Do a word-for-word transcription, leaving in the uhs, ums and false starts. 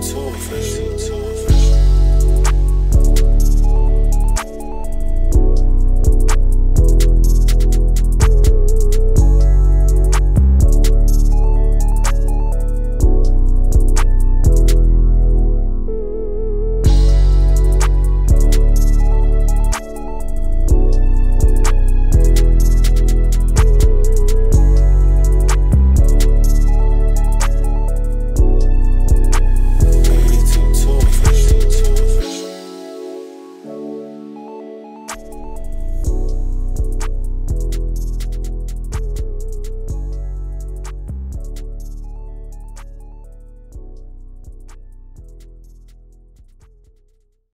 two, two, two, two.